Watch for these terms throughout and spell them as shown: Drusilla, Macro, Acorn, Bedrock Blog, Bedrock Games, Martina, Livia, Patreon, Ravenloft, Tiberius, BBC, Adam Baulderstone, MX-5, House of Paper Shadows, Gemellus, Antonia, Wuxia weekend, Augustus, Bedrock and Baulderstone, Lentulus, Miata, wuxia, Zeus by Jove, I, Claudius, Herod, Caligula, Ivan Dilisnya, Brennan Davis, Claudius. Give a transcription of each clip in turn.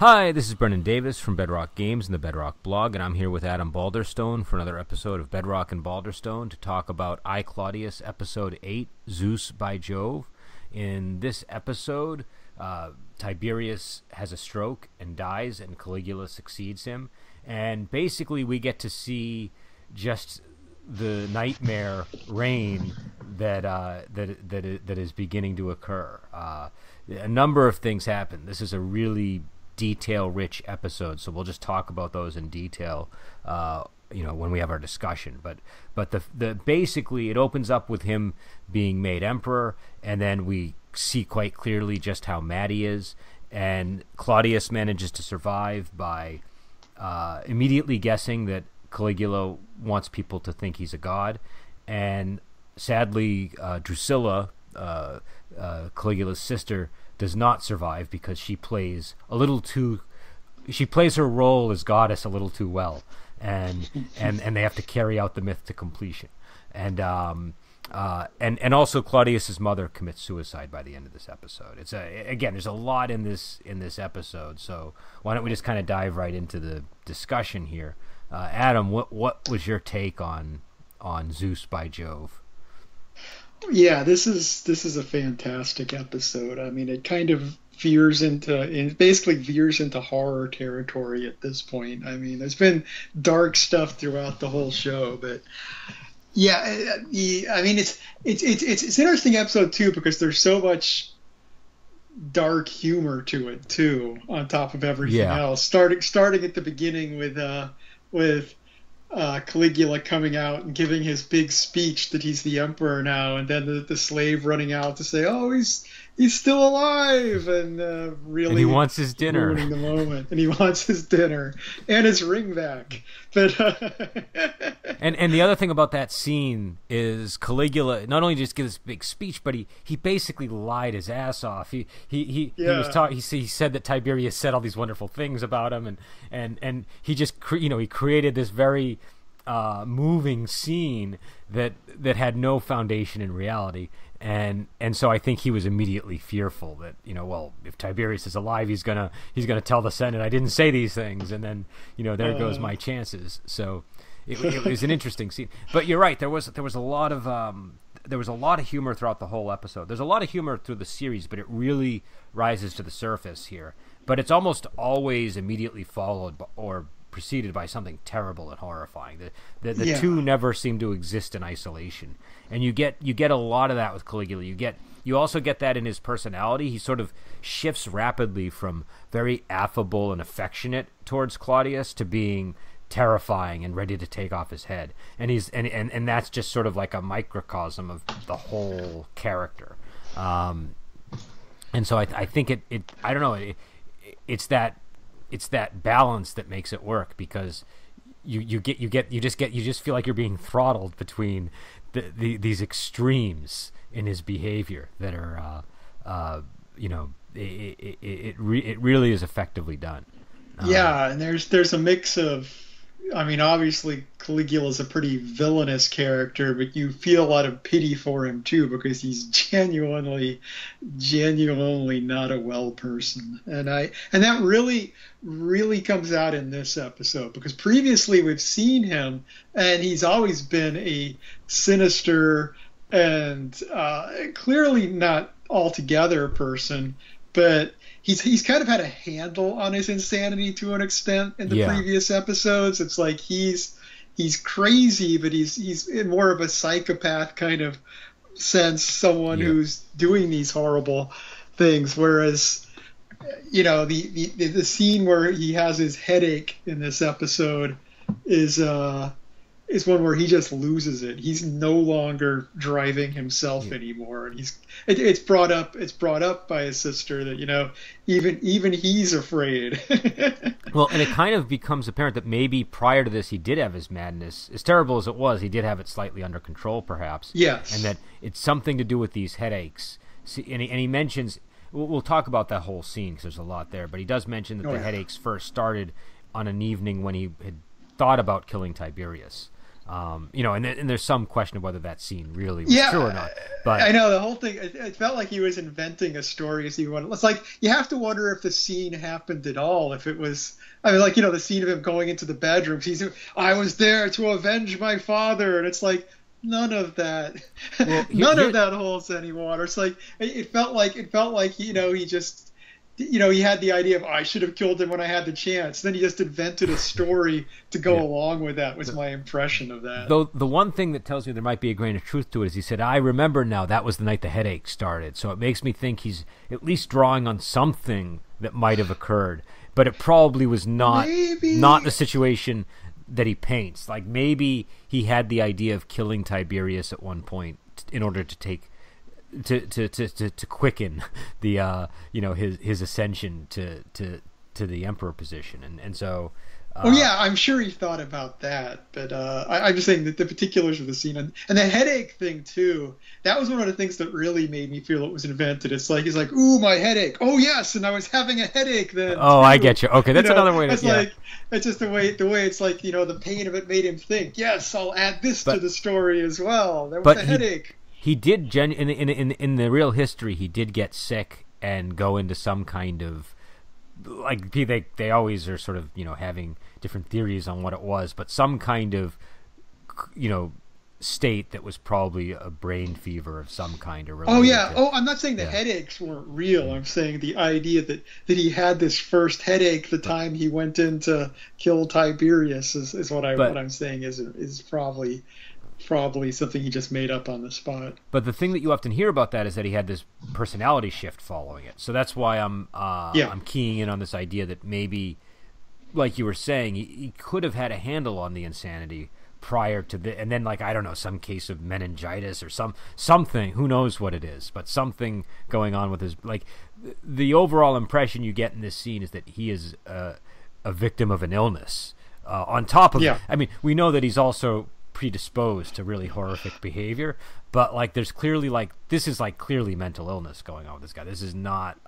Hi, this is Brennan Davis from Bedrock Games and the Bedrock Blog, and I'm here with Adam Baulderstone for another episode of Bedrock and Baulderstone to talk about I, Claudius, Episode 8, Zeus by Jove. In this episode, Tiberius has a stroke and dies, and Caligula succeeds him. And basically, we get to see just the nightmare reign that is beginning to occur. A number of things happen. This is a really detail-rich episode, so we'll just talk about those in detail, when we have our discussion. But the basically, it opens up with him being made emperor, and then we see quite clearly just how mad he is. And Claudius manages to survive by immediately guessing that Caligula wants people to think he's a god, and sadly, Drusilla, Caligula's sister, does not survive because she plays her role as goddess a little too well, and they have to carry out the myth to completion, and also Claudius's mother commits suicide by the end of this episode. It's there's a lot in this episode, so why don't we just kind of dive right into the discussion here? Adam, what was your take on Zeus by Jove? Yeah, this is a fantastic episode. I mean, it kind of basically veers into horror territory at this point. I mean, there's been dark stuff throughout the whole show, but yeah, I mean, it's an interesting episode too because there's so much dark humor to it too, on top of everything else. Starting at the beginning with Caligula coming out and giving his big speech that he's the emperor now, and then the slave running out to say, "Oh, he's still alive," and really, and he wants his dinner. Ruining the moment, and he wants his dinner and his ring back. But and the other thing about that scene is Caligula not only just gives this big speech, but he basically lied his ass off. He said that Tiberius said all these wonderful things about him, and he just he created this very moving scene that had no foundation in reality, and so I think he was immediately fearful that if Tiberius is alive, he's gonna tell the Senate I didn't say these things, and then there goes my chances. So it was an interesting scene. But you're right, there was a lot of humor throughout the whole episode. There's a lot of humor through the series, but it really rises to the surface here. But it's almost always immediately followed preceded by something terrible and horrifying. The two never seem to exist in isolation, and you get a lot of that with Caligula. You also get that in his personality. He sort of shifts rapidly from very affable and affectionate towards Claudius to being terrifying and ready to take off his head. And he's that's just sort of like a microcosm of the whole character. And so I think it's that balance that makes it work, because you just feel like you're being throttled between these extremes in his behavior that are it really is effectively done. And there's a mix of, I mean, obviously Caligula is a pretty villainous character, but you feel a lot of pity for him too, because he's genuinely not a well person. And that really comes out in this episode, because previously we've seen him and he's always been a sinister and clearly not altogether person, but he's kind of had a handle on his insanity to an extent in the previous episodes. It's like he's crazy, but he's in more of a psychopath kind of sense, someone who's doing these horrible things. Whereas, the scene where he has his headache in this episode is one where he just loses it. He's no longer driving himself anymore, and it's brought up by his sister that even he's afraid. Well, and it kind of becomes apparent that maybe prior to this he did have his madness, as terrible as it was, he did have it slightly under control, perhaps. Yes, and that it's something to do with these headaches. See, and he mentions, we'll talk about that whole scene because there's a lot there, but he does mention that the headaches first started on an evening when he had thought about killing Tiberius. You know, and there's some question of whether that scene really was true or not. But I know the whole thing, it felt like he was inventing a story as he wanted. It's like, you have to wonder if the scene happened at all, if it was, I mean, like, you know, the scene of him going into the bedroom, he's, I was there to avenge my father. And it's like, none of that, well, none of that holds any water. It's like, it felt like, you know, he just, you know, he had the idea of, I should have killed him when I had the chance. Then he just invented a story to go along with that, was my impression of that. Though the one thing that tells me there might be a grain of truth to it is he said, I remember now, that was the night the headache started. So it makes me think he's at least drawing on something that might have occurred, but it probably was not the situation that he paints. Like, maybe he had the idea of killing Tiberius at one point in order to take... To quicken the you know, his ascension to the emperor position, and so oh yeah, I'm sure he thought about that, but I'm just saying that the particulars of the scene and the headache thing too, that was one of the things that really made me feel it was invented. It's like he's like, ooh, my headache, oh yes, and I was having a headache then. Oh, I get you. Okay, that's another way to yeah. Like, it's just the way it's like, you know, the pain of it made him think, yes, I'll add this to the story as well. There was a headache. He did in the real history. He did get sick and go into some kind of, like, they always are sort of, you know, having different theories on what it was, but some kind of, you know, state that was probably a brain fever of some kind, or oh yeah, I'm not saying the headaches weren't real. I'm saying the idea that he had this first headache the time he went in to kill Tiberius is what I'm saying is probably something he just made up on the spot. But the thing that you often hear about that is that he had this personality shift following it. So that's why I'm keying in on this idea that maybe, like you were saying, he could have had a handle on the insanity prior to the, and then, like, I don't know, some case of meningitis or something, who knows what it is, but something going on with his, like, the overall impression you get in this scene is that he is a victim of an illness. On top of it, I mean, we know that he's also predisposed to really horrific behavior, but like, there's clearly, like, this is like clearly mental illness going on with this guy. This is not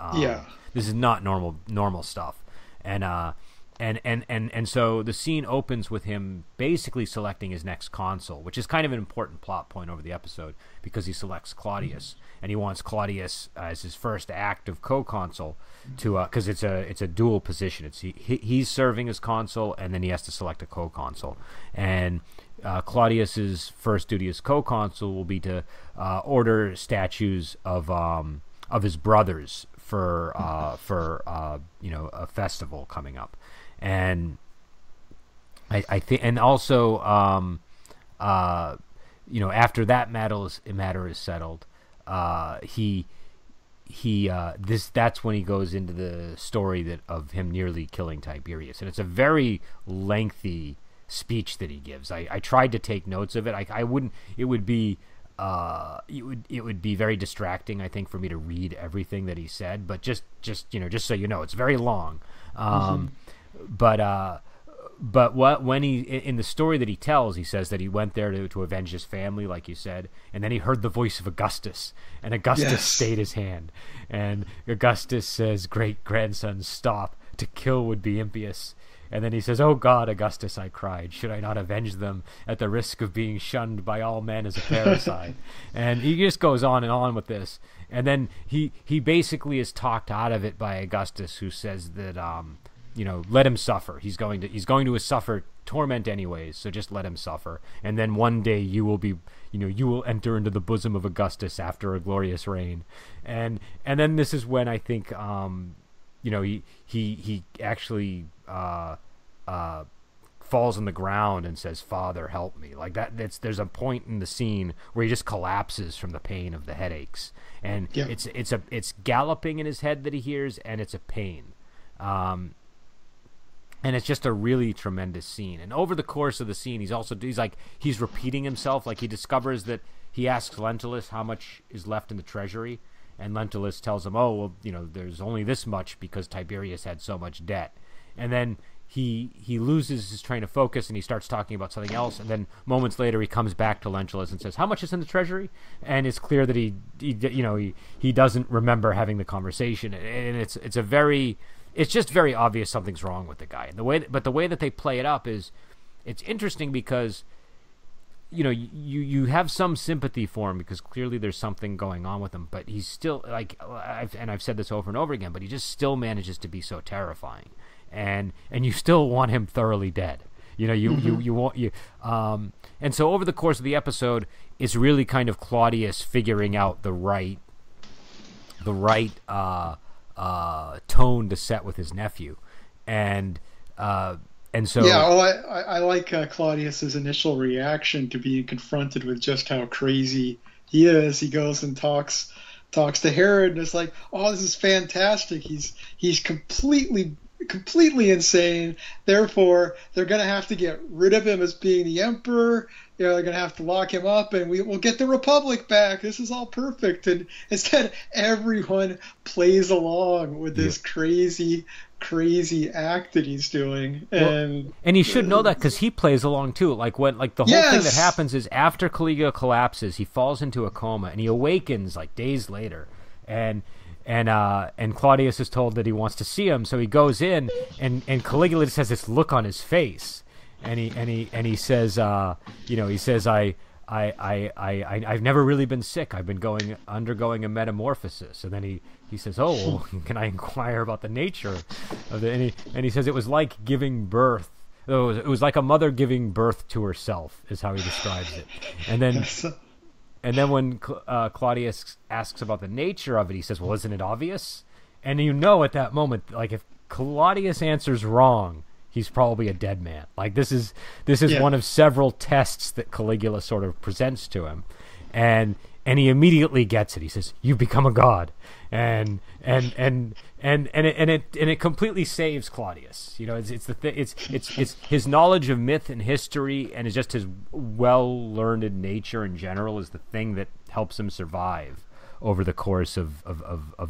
this is not normal stuff, and so the scene opens with him basically selecting his next consul, which is kind of an important plot point over the episode, because he selects Claudius, and he wants Claudius as his first act of co-consul, to because it's a dual position. It's he's serving as consul, and then he has to select a co-consul, and Claudius's first duty as co-consul will be to order statues of his brothers for you know, a festival coming up, and I think, and also you know, after that matter is settled, that's when he goes into the story that of him nearly killing Tiberius, and it's a very lengthy speech that he gives. I tried to take notes of it. I wouldn't. It would be it would be very distracting, I think, for me to read everything that he said. But just you know, just so you know, it's very long. But when he, in the story that he tells, he says that he went there to avenge his family, like you said, and then he heard the voice of Augustus, and Augustus stayed his hand, and Augustus says, "Great grandson, stop. To kill would be impious." And then he says, "Oh God, Augustus," I cried, "should I not avenge them at the risk of being shunned by all men as a parasite?" And he just goes on and on with this. And then he basically is talked out of it by Augustus, who says that, you know, let him suffer. He's going to suffer torment anyways, so just let him suffer. And then one day you will be, you know, you will enter into the bosom of Augustus after a glorious reign. And then this is when I think, you know, he actually falls on the ground and says, "Father, help me." Like that, there's a point in the scene where he just collapses from the pain of the headaches, and it's galloping in his head that he hears, and it's a pain, and it's just a really tremendous scene. And over the course of the scene, he's repeating himself. Like, he discovers that he asks Lentulus how much is left in the treasury, and Lentulus tells him, "Oh, well, you know, there's only this much because Tiberius had so much debt." And then he loses his train of focus, and he starts talking about something else. And then moments later, he comes back to Lentulus and says, "How much is in the treasury?" And it's clear that he doesn't remember having the conversation. And it's just very obvious something's wrong with the guy. And the way that they play it up is, it's interesting because you know, you have some sympathy for him because clearly there's something going on with him, but he's still, like, I've said this over and over again, but he just still manages to be so terrifying, and you still want him thoroughly dead. You know, you want, and so over the course of the episode, it's really kind of Claudius figuring out the right tone to set with his nephew, and so yeah, well, I like Claudius's initial reaction to being confronted with just how crazy he is. He goes and talks to Herod, and it's like, oh, this is fantastic. He's completely insane. Therefore, they're going to have to get rid of him as being the emperor. You know, they're going to have to lock him up, and we'll get the Republic back. This is all perfect. And instead, everyone plays along with this crazy act that he's doing. And well, and he should know that because he plays along too. Like when, like the whole thing that happens is after Caligula collapses, he falls into a coma and he awakens like days later, and Claudius is told that he wants to see him, so he goes in, and Caligula just has this look on his face, and he says, you know, he says, I've never really been sick. I've been undergoing a metamorphosis. And then he says, oh, well, can I inquire about the nature of the? And he says it was like giving birth. It was like a mother giving birth to herself, is how he describes it. And then when Claudius asks about the nature of it, he says, well, isn't it obvious? And you know at that moment, like if Claudius answers wrong, he's probably a dead man. Like this is one of several tests that Caligula sort of presents to him, and he immediately gets it. He says, "You've become a god," and it completely saves Claudius. You know, it's his knowledge of myth and history, and it's just his well-learned nature in general is the thing that helps him survive over the course of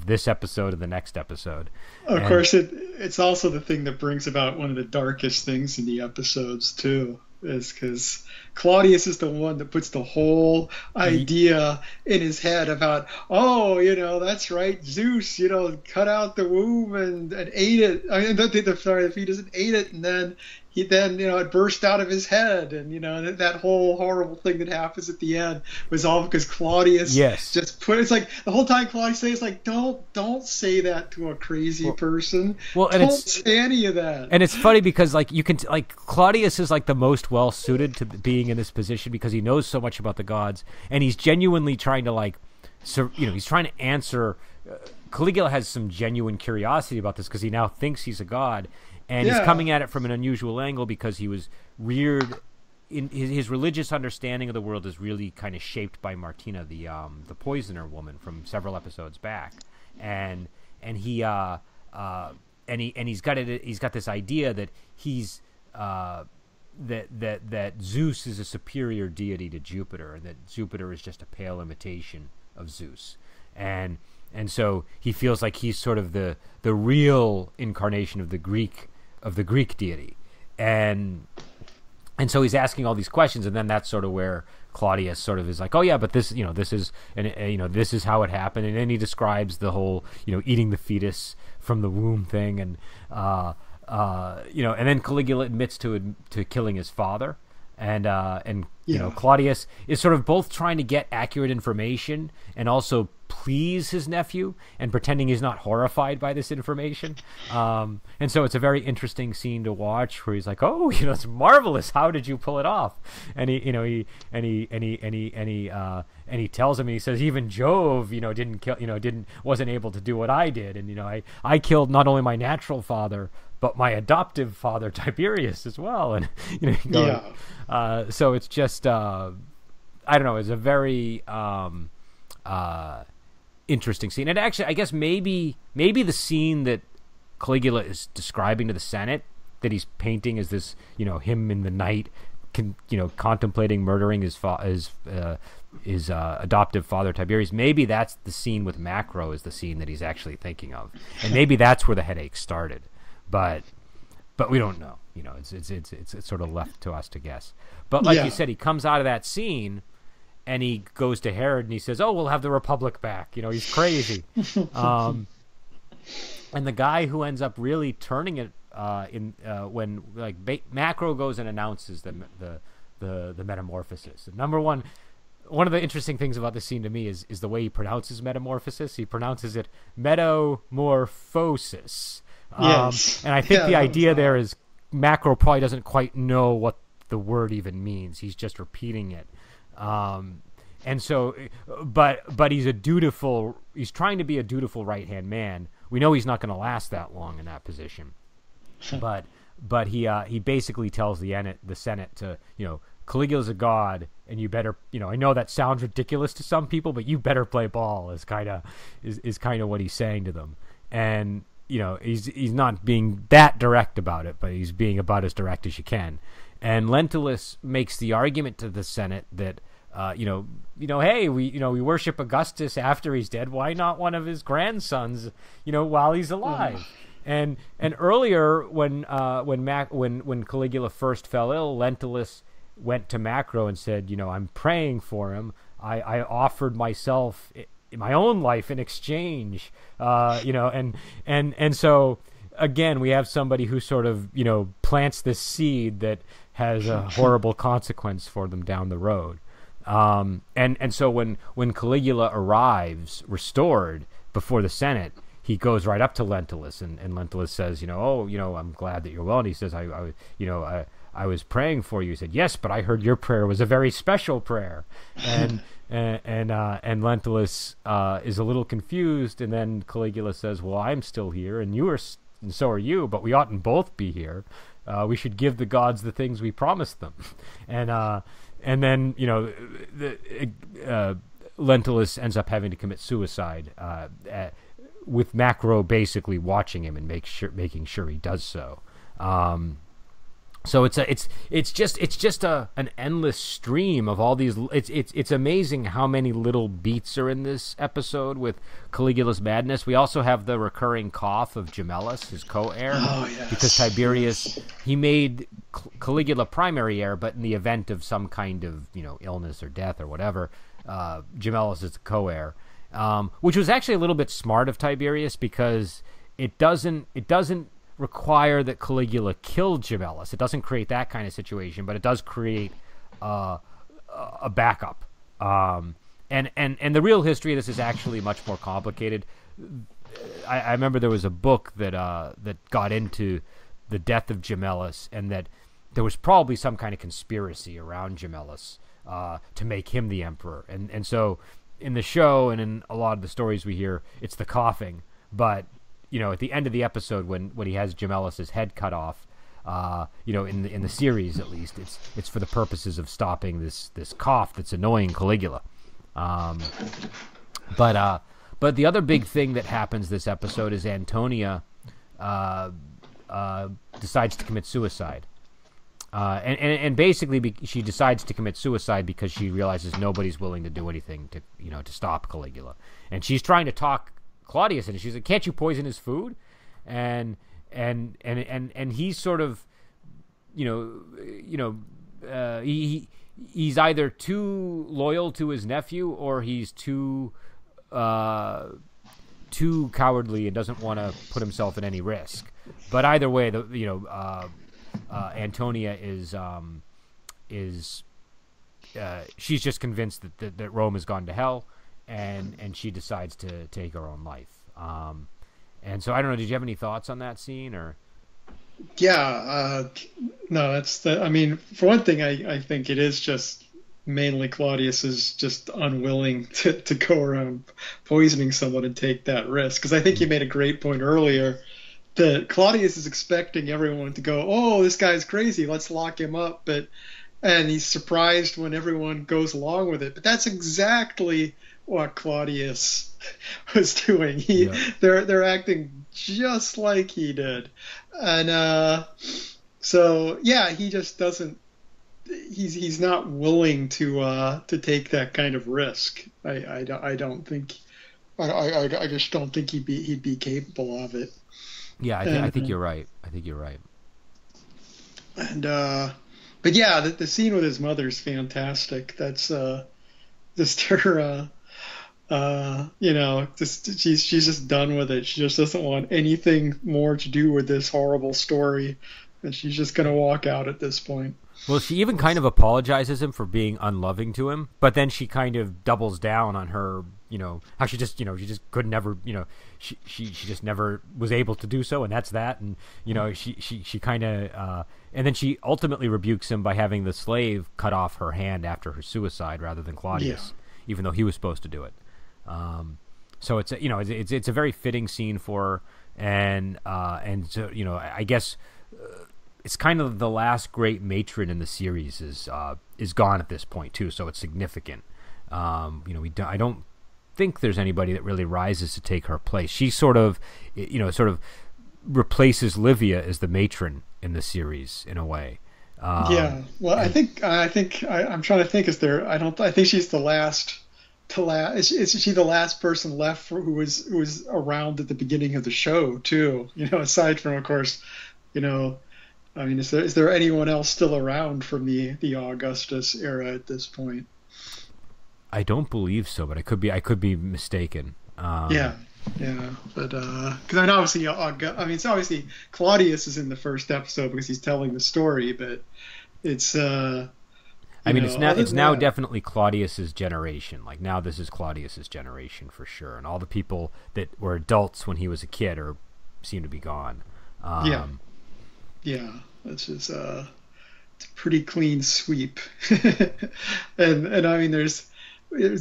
this episode and the next episode. Of course, it's also the thing that brings about one of the darkest things in the episodes too, is because Claudius is the one that puts the whole idea in his head about, oh, you know, that's right, Zeus, you know, cut out the womb and ate it. I mean, the fetus and ate it, and then you know, it burst out of his head, and you know that whole horrible thing that happens at the end was all because Claudius just put. It's like the whole time Claudius says, like, don't say that to a crazy person. Well, and don't say any of that. And it's funny because like you can Claudius is like the most well suited to being in this position because he knows so much about the gods, and he's genuinely trying to he's trying to answer. Caligula has some genuine curiosity about this because he now thinks he's a god. And he's coming at it from an unusual angle because he was reared in his religious understanding of the world is really kind of shaped by Martina, the poisoner woman from several episodes back, and he's got this idea that that Zeus is a superior deity to Jupiter, and that Jupiter is just a pale imitation of Zeus, and so he feels like he's sort of the real incarnation of the Greek deity, and so he's asking all these questions, and then that's sort of where Claudius sort of is like, oh yeah, but this, you know, this is, and you know, this is how it happened, and then he describes the whole, you know, eating the fetus from the womb thing, you know, and then Caligula admits to killing his father, and you know, Claudius is sort of both trying to get accurate information and also please his nephew and pretending he's not horrified by this information, and so it's a very interesting scene to watch where he's like, oh, you know, it's marvelous, how did you pull it off? And he, you know, he tells him, and he says, even Jove, you know, didn't kill, you know, wasn't able to do what I did, and you know, I killed not only my natural father but my adoptive father Tiberius as well, and you know, so it's just I don't know, it's a very interesting scene. And actually, I guess maybe the scene that Caligula is describing to the Senate, that he's painting as this, you know, him in the night, you know, contemplating murdering his adoptive father Tiberius. Maybe that's the scene with Macro, is the scene that he's actually thinking of, and maybe that's where the headache started. But we don't know. You know, it's sort of left to us to guess. But like you said, he comes out of that scene, and he goes to Herod and he says, oh, we'll have the Republic back. You know, he's crazy. And the guy who ends up really turning it when Macro goes and announces that the the metamorphosis. And number one, one of the interesting things about this scene to me is the way he pronounces metamorphosis. He pronounces it metamorphosis. Yes. And I think the idea there is Macro probably doesn't quite know what the word even means. He's just repeating it. And so, but he's a dutiful, he's trying to be a dutiful right-hand man. We know he's not going to last that long in that position, but he basically tells the Senate to, you know, Caligula's a god, and you better, you know, I know that sounds ridiculous to some people, but you better play ball is kind of what he's saying to them. And, you know, he's not being that direct about it, but he's being about as direct as you can. And Lentulus makes the argument to the Senate that, hey, we worship Augustus after he's dead. Why not one of his grandsons, you know, while he's alive? And earlier when Caligula first fell ill, Lentulus went to Macro and said, you know, I'm praying for him. I offered myself, my own life in exchange, and so again, we have somebody who sort of, you know, plants this seed that has a horrible consequence for them down the road. And so when Caligula arrives restored before the Senate, he goes right up to Lentulus, and Lentulus says, you know, oh, you know, I'm glad that you're well. And he says, I was praying for you. He said, yes, but I heard your prayer was a very special prayer. And Lentulus is a little confused, and then Caligula says, well, I'm still here, and so are you, but we oughtn't both be here. We should give the gods the things we promised them. And then, you know, Lentulus ends up having to commit suicide with Macro basically watching him and making sure he does so. So it's just an endless stream of all these. It's amazing how many little beats are in this episode with Caligula's madness. We also have the recurring cough of Gemellus, his co-heir, because Tiberius, he made Caligula primary heir, but in the event of some kind of, you know, illness or death or whatever, Gemellus is the co-heir, which was actually a little bit smart of Tiberius because it doesn't require that Caligula kill Gemellus. It doesn't create that kind of situation, but it does create a backup. And the real history of this is actually much more complicated. I remember there was a book that got into the death of Gemellus, and that there was probably some kind of conspiracy around Gemellus to make him the emperor. And so in the show and in a lot of the stories we hear, it's the coughing, but you know, at the end of the episode, when he has Gemellus' head cut off, you know, in the series at least, it's for the purposes of stopping this cough that's annoying Caligula. But the other big thing that happens this episode is Antonia decides to commit suicide, and basically she decides to commit suicide because she realizes nobody's willing to do anything to, you know, to stop Caligula, and she's trying to talk Claudius, and she's like, can't you poison his food? And he's sort of, he's either too loyal to his nephew, or he's too cowardly and doesn't want to put himself at any risk. But either way, Antonia is she's just convinced that Rome has gone to hell. And she decides to take her own life. And so I don't know. Did you have any thoughts on that scene, or? Yeah, no. For one thing, I think it is just mainly Claudius is just unwilling to go around poisoning someone and take that risk. Because I think you made a great point earlier that Claudius is expecting everyone to go, oh, this guy's crazy, let's lock him up, and he's surprised when everyone goes along with it. But that's exactly what Claudius was doing. They're acting just like he did, and so yeah, he just doesn't. He's not willing to take that kind of risk. I don't think. I just don't think he'd be capable of it. Yeah, I think you're right. I think you're right. And but yeah, the scene with his mother's fantastic. That's just her. She's just done with it. She just doesn't want anything more to do with this horrible story, and she's just gonna walk out at this point. Well, she even kind of apologizes him for being unloving to him, but then she kind of doubles down on her, you know, how she just, you know, she just could never, you know, she just never was able to do so, and that's that, and, you know, she kind of, and then she ultimately rebukes him by having the slave cut off her hand after her suicide rather than Claudius, even though he was supposed to do it. So it's, you know, it's a very fitting scene for her, and so, you know, I guess... it's kind of the last great matron in the series is gone at this point too, so it's significant. You know, I don't think there's anybody that really rises to take her place. She sort of, you know, sort of replaces Livia as the matron in the series in a way. Yeah, well, I'm trying to think. Is there? I think she's the last. Is she the last person left who was around at the beginning of the show too? You know, aside from, of course, you know. I mean, is there anyone else still around from the Augustus era at this point? I don't believe so, but I could be mistaken. Yeah, but because I know obviously, I mean, it's obviously Claudius is in the first episode because he's telling the story, but it's. I mean, it's now definitely Claudius's generation. Like now, this is Claudius's generation for sure, and all the people that were adults when he was a kid seem to be gone. Yeah, that's just it's a pretty clean sweep, and I mean there's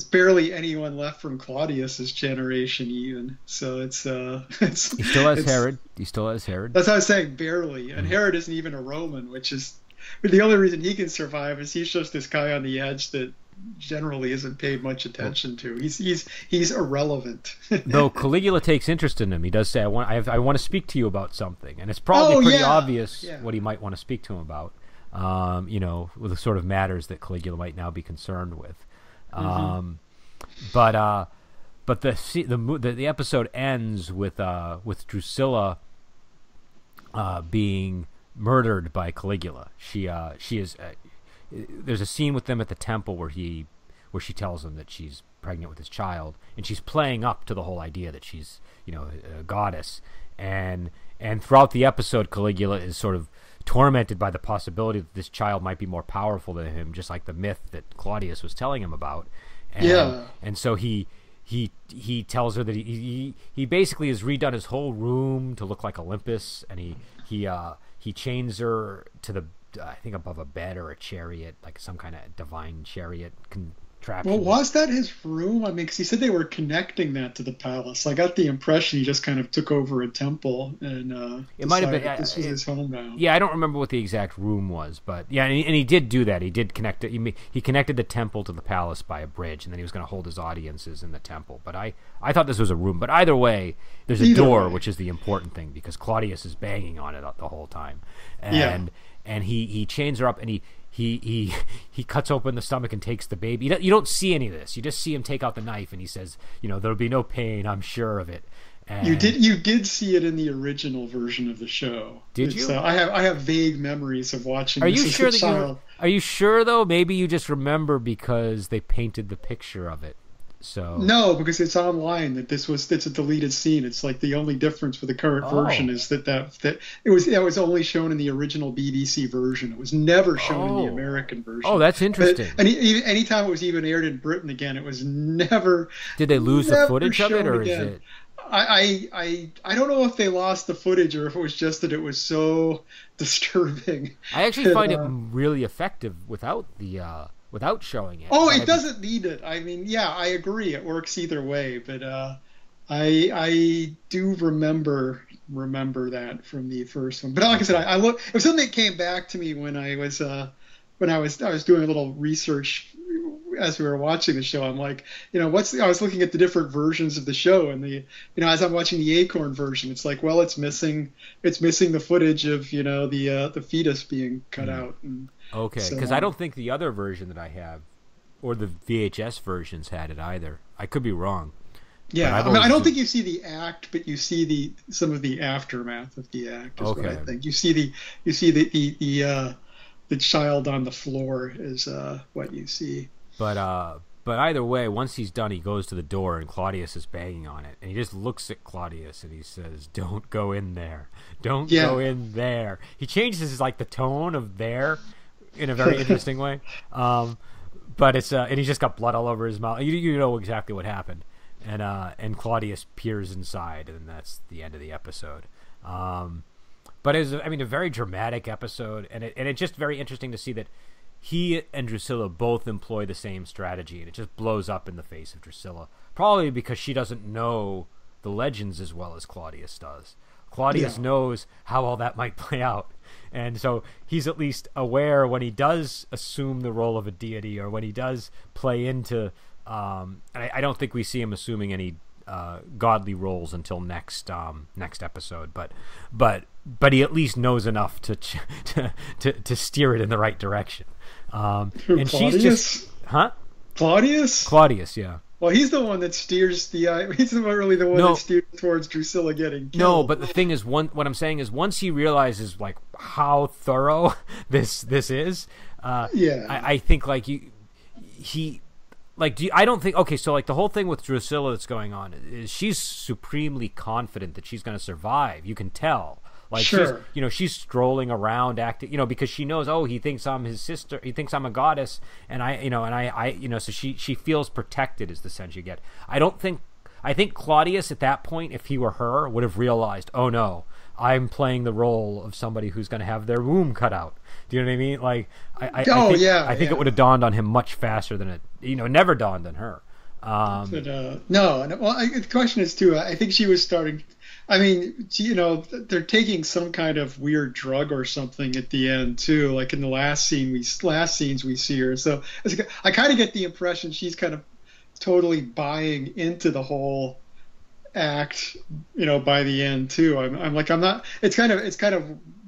barely anyone left from Claudius's generation even. So it's he still has Herod. He still has Herod. That's what I was saying, barely. And Herod isn't even a Roman, which is the only reason he can survive is he's just this guy on the edge that generally isn't paid much attention to. He's irrelevant. Though Caligula takes interest in him. He does say, I want to speak to you about something, and it's probably pretty obvious what he might want to speak to him about. You know, with the sort of matters that Caligula might now be concerned with. But the episode ends with Drusilla being murdered by Caligula. She is. There's a scene with them at the temple where she tells him that she's pregnant with his child, and she's playing up to the whole idea that she's, you know, a goddess, and throughout the episode, Caligula is sort of tormented by the possibility that this child might be more powerful than him, just like the myth that Claudius was telling him about, and so he tells her that he basically has redone his whole room to look like Olympus, and he chains her to the. I think above a bed or a chariot, like some kind of divine chariot contraption. Well, was that his room? I mean, because he said they were connecting that to the palace. I got the impression he just kind of took over a temple and it might have been this was his home now. Yeah, I don't remember what the exact room was, but yeah, and he did do that. He did connect it. He connected the temple to the palace by a bridge, and then he was going to hold his audiences in the temple. But I thought this was a room. But either way, there's a door, which is the important thing because Claudius is banging on it the whole time, And he chains her up, and he cuts open the stomach and takes the baby. You don't see any of this. You just see him take out the knife, and he says, "You know, there'll be no pain. I'm sure of it." And you did see it in the original version of the show. Did you? I have vague memories of watching. Are you sure though? Maybe you just remember because they painted the picture of it. So no, because it's online that it's a deleted scene. It's like the only difference with the current version is that it was only shown in the original BBC version. It was never shown in the American version. Oh, that's interesting. But anytime it was even aired in Britain again, it was never. Did they lose the footage of it, or again. Is it? I don't know if they lost the footage or if it was just that it was so disturbing. I actually find it really effective without the. Without showing it. Oh, it doesn't need it. I mean, yeah, I agree. It works either way, but I do remember that from the first one. But like I said, it was something that came back to me when I was doing a little research as we were watching the show. I'm like, you know, I was looking at the different versions of the show, and as I'm watching the Acorn version, it's like, well, it's missing the footage of, you know, the fetus being cut out. And, okay, because I don't think the other version that I have, or the VHS versions, had it either. I could be wrong. Yeah, I mean, I don't think you see the act, but you see some of the aftermath of the act. Is what I think. You see the child on the floor is what you see. But either way, once he's done, he goes to the door, and Claudius is banging on it, and he just looks at Claudius and he says, "Don't go in there. Don't go in there." He changes the tone of there. in a very interesting way. But it's and he's just got blood all over his mouth. You know exactly what happened. And Claudius peers inside, and that's the end of the episode. But it was, I mean, a very dramatic episode, and it's just very interesting to see that he and Drusilla both employ the same strategy, and it just blows up in the face of Drusilla, probably because she doesn't know the legends as well as Claudius does. Claudius knows how all that might play out, and so he's at least aware when he does assume the role of a deity, or when he does play into... and I don't think we see him assuming any godly roles until next episode, but he at least knows enough to steer it in the right direction. And Claudius? She's just Claudius, yeah. Well, he's the one that steers the. He's not really the one that steers towards Drusilla getting killed. No, but the thing is, what I'm saying is, once he realizes like how thorough this is, I think like he. Like, I don't think... Okay, so, like, the whole thing with Drusilla that's going on is she's supremely confident that she's going to survive. You can tell. Like, sure. She's, you know, she's strolling around, acting... You know, because she knows, oh, he thinks I'm his sister. He thinks I'm a goddess. And I you know, so she feels protected is the sense you get. I don't think... I think Claudius, at that point, if he were her, would have realized, oh, no, I'm playing the role of somebody who's going to have their womb cut out. Do you know what I mean? Like, I think it would have dawned on him much faster than it, you know, never dawned on her. The question is too. I think she was starting. I mean, you know, they're taking some kind of weird drug or something at the end too. Like in the last scenes we see her. So I kind of get the impression she's kind of totally buying into the whole act, you know, by the end too. I'm like, I'm not. It's kind of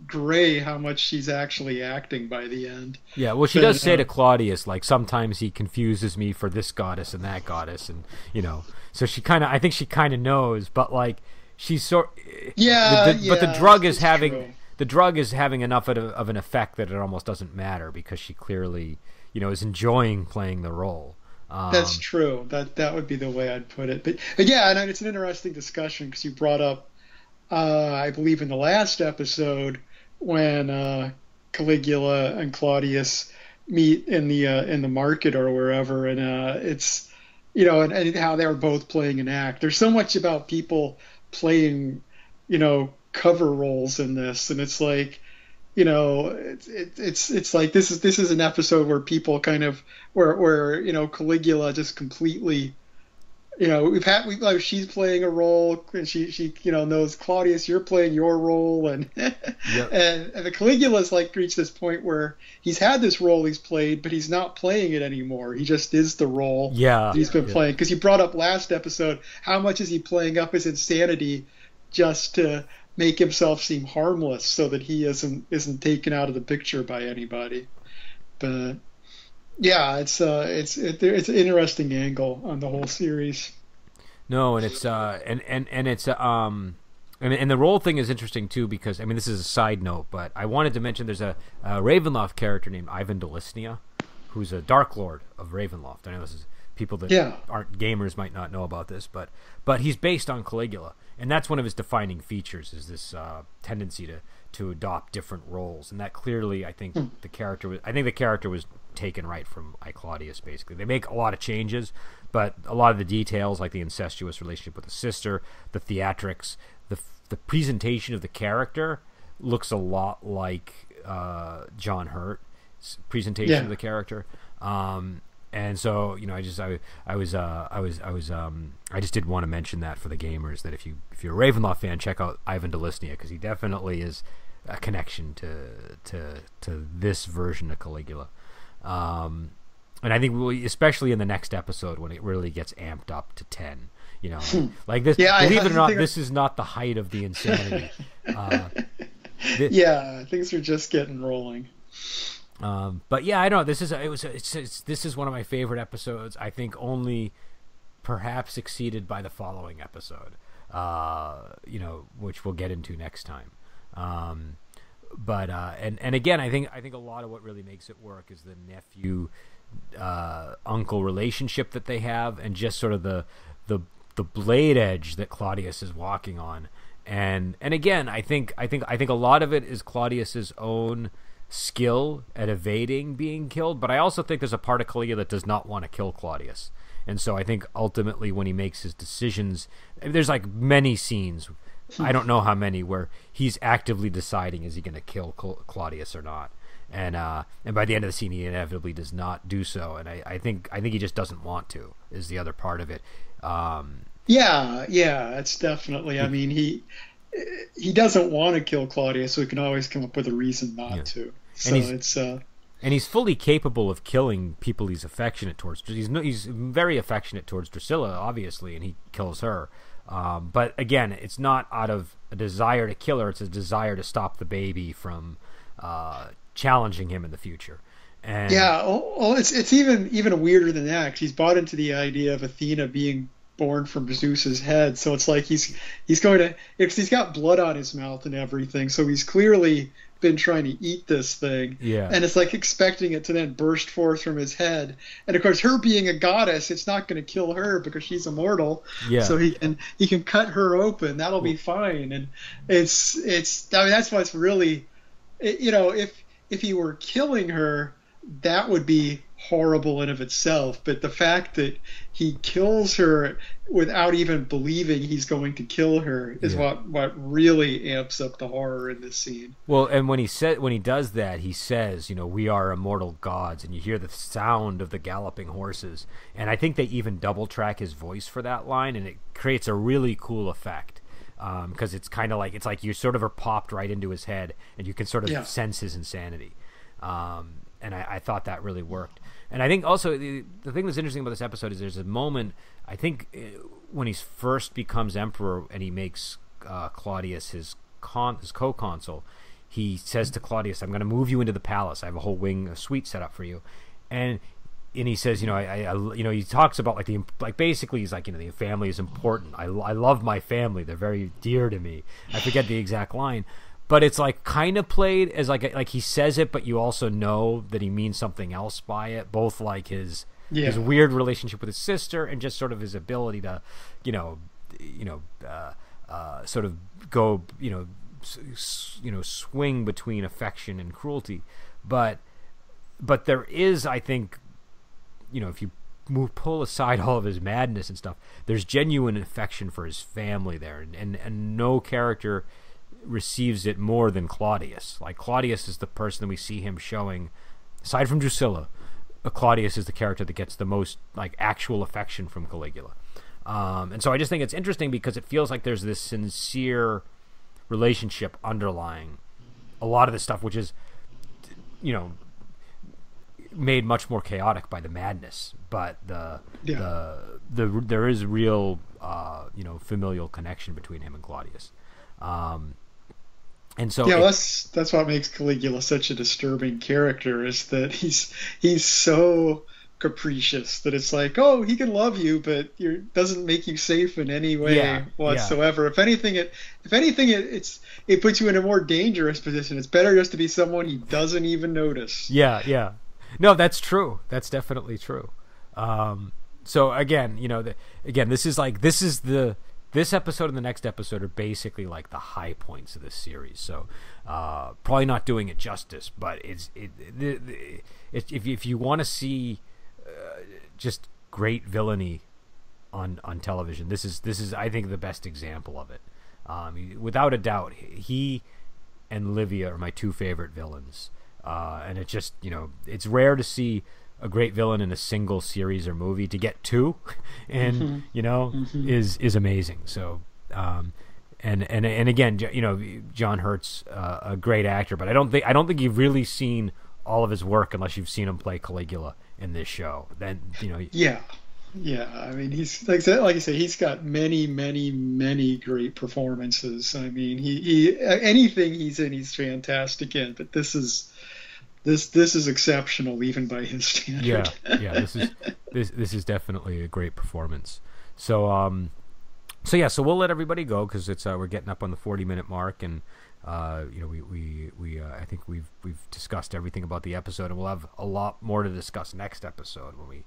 gray how much she's actually acting by the end. Yeah, well, she does say to Claudius, like, sometimes he confuses me for this goddess and that goddess, and, you know, so she kind of, I think she kind of knows, but, like, she's sort... Yeah, but the drug is having... True. The drug is having enough of an effect that it almost doesn't matter, because she clearly, you know, is enjoying playing the role. That's true. That would be the way I'd put it. But yeah, and it's an interesting discussion, because you brought up, I believe in the last episode, when Caligula and Claudius meet in the market or wherever, and it's, you know, and how they're both playing an act. There's so much about people playing, you know, cover roles in this, and it's like, you know, it's like this is an episode where people kind of where you know, Caligula just completely. You know, like, she's playing a role, and she you know, knows, Claudius, you're playing your role, and and the Caligula's like reached this point where he's had this role he's played, but he's not playing it anymore. He just is the role he's been playing. Because you brought up last episode, how much is he playing up his insanity just to make himself seem harmless, so that he isn't taken out of the picture by anybody, but. Yeah, it's an interesting angle on the whole series. No, and it's and it's and the role thing is interesting too, because I mean, this is a side note, but I wanted to mention there's a Ravenloft character named Ivan Dilisnya, who's a Dark Lord of Ravenloft. I know this is people that aren't gamers might not know about this, but he's based on Caligula, and that's one of his defining features, is this tendency to adopt different roles, and that clearly I think the character was taken right from I, Claudius, basically. They make a lot of changes, but a lot of the details, like the incestuous relationship with the sister, the theatrics, the presentation of the character looks a lot like John Hurt's presentation of the character. And so, you know, I just did want to mention that for the gamers, that if you're a Ravenloft fan, check out Ivan Dilisnya, because he definitely is a connection to this version of Caligula. And I think especially in the next episode, when it really gets amped up to 10, you know, like this, believe it or not, this is not the height of the insanity. Things are just getting rolling. But yeah, I don't know. This is one of my favorite episodes. I think only perhaps exceeded by the following episode, you know, which we'll get into next time. But and again, I think a lot of what really makes it work is the nephew uncle relationship that they have, and just sort of the blade edge that Claudius is walking on. And again, I think a lot of it is Claudius's own skill at evading being killed, but I also think there's a part of Caligula that does not want to kill Claudius. And so I think ultimately when he makes his decisions, there's like many scenes, I don't know how many, where he's actively deciding, is he going to kill Claudius or not? And by the end of the scene, he inevitably does not do so. And I think he just doesn't want to, is the other part of it. Yeah, it's definitely, I mean, he doesn't want to kill Claudius, so he can always come up with a reason not to. So and he's fully capable of killing people he's affectionate towards. He's very affectionate towards Drusilla, obviously, and he kills her. But again, it's not out of a desire to kill her; it's a desire to stop the baby from challenging him in the future. And yeah, well, it's even weirder than that, 'cause he's bought into the idea of Athena being born from Zeus's head, so it's like he's going to, because he's got blood on his mouth and everything, so he's clearly been trying to eat this thing, and it's like expecting it to then burst forth from his head. And of course, her being a goddess, it's not going to kill her because she's immortal, so he can cut her open, that'll be fine. And it's I mean, that's why it's really, you know, if he were killing her, that would be horrible in of itself, but the fact that he kills her without even believing he's going to kill her is what really amps up the horror in this scene. Well, and when he does that, he says, you know, we are immortal gods, and you hear the sound of the galloping horses, and I think they even double track his voice for that line, and it creates a really cool effect, because it's kind of like, it's like you sort of are popped right into his head, and you can sort of sense his insanity. And I thought that really worked. And I think also the thing that's interesting about this episode is there's a moment, I think, when he first becomes emperor and he makes Claudius his co-consul, he says to Claudius, I'm going to move you into the palace. I have a whole wing, a suite set up for you. And he says, you know, I he talks about basically he's like, you know, the family is important. I love my family. They're very dear to me. I forget the exact line. But it's like kind of played as like he says it, but you also know that he means something else by it. Both like his weird relationship with his sister and just sort of his ability to, sort of go, swing between affection and cruelty. But there is, I think, you know, if you pull aside all of his madness and stuff, there's genuine affection for his family there, and no character receives it more than Claudius. Like, Claudius is the person that we see him showing, aside from Drusilla, Claudius is the character that gets the most like actual affection from Caligula. And so I just think it's interesting because it feels like there's this sincere relationship underlying a lot of this stuff, which is, you know, made much more chaotic by the madness, but there is real familial connection between him and Claudius. And so that's what makes Caligula such a disturbing character, is that he's so capricious that it's like, oh, he can love you, but it doesn't make you safe in any way whatsoever. If anything, it puts you in a more dangerous position. It's better just to be someone he doesn't even notice. Yeah. No, that's true. That's definitely true. So again, you know, this episode and the next episode are basically like the high points of this series, so probably not doing it justice. But if you want to see just great villainy on television, this is I think the best example of it. Without a doubt, he and Livia are my two favorite villains, and it just, you know, it's rare to see a great villain in a single series or movie. To get two and is amazing. So and again, you know, John Hurt's a great actor, but I don't think you've really seen all of his work unless you've seen him play Caligula in this show. Then, you know, I mean, he's like I say, he's got many great performances. I mean, he anything he's in, he's fantastic in, but this is exceptional, even by his standard. This is definitely a great performance. So so we'll let everybody go, because it's we're getting up on the 40-minute mark, and I think we've discussed everything about the episode, and we'll have a lot more to discuss next episode when we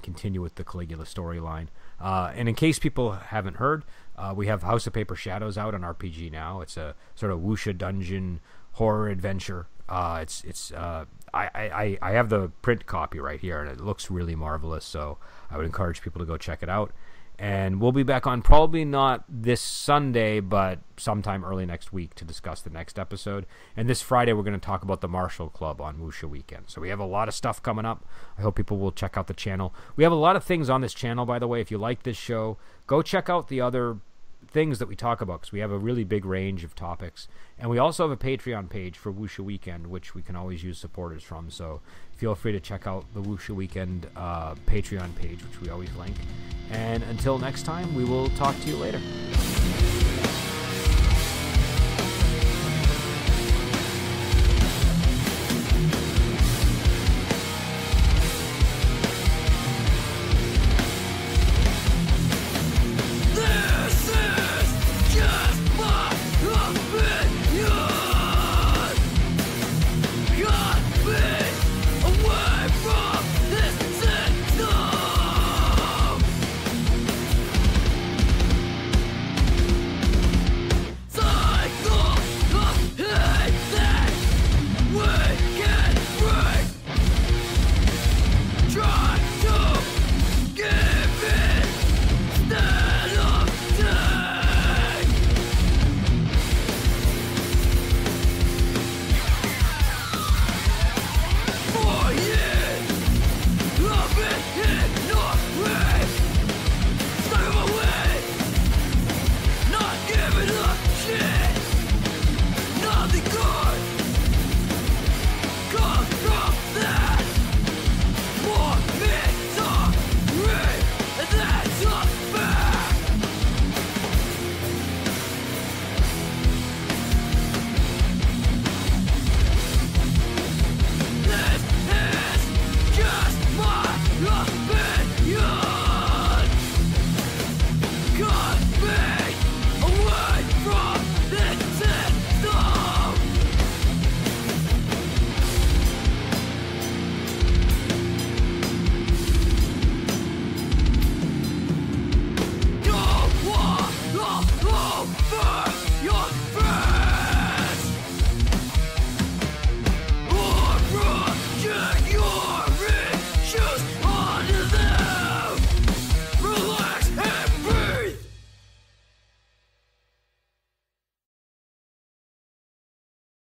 continue with the Caligula storyline. And in case people haven't heard, we have House of Paper Shadows out on RPG now. It's a sort of wuxia dungeon horror adventure I have the print copy right here, and it looks really marvelous, so I would encourage people to go check it out. And we'll be back on probably not this Sunday, but sometime early next week to discuss the next episode. And this Friday, we're going to talk about the Marshall Club on Wuxia weekend. So we have a lot of stuff coming up. I hope people will check out the channel. We have a lot of things on this channel, by the way. If you like this show, go check out the other things that we talk about, because we have a really big range of topics. And we also have a Patreon page for Wuxia weekend, which we can always use supporters from, so feel free to check out the Wuxia weekend Patreon page, which we always link. And until next time, we will talk to you later.